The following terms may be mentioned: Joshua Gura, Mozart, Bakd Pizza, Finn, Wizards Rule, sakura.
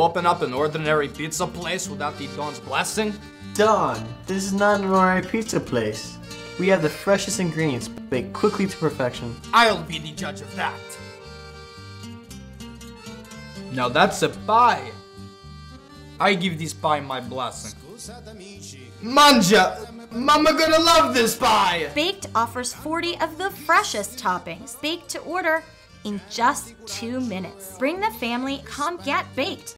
to open up an ordinary pizza place without the Don's blessing? Don, this is not an ordinary pizza place. We have the freshest ingredients, baked quickly to perfection. I'll be the judge of that. Now that's a pie. I give this pie my blessing. Manja! Mama gonna love this pie! Baked offers 40 of the freshest toppings, baked to order in just 2 minutes. Bring the family, come get baked.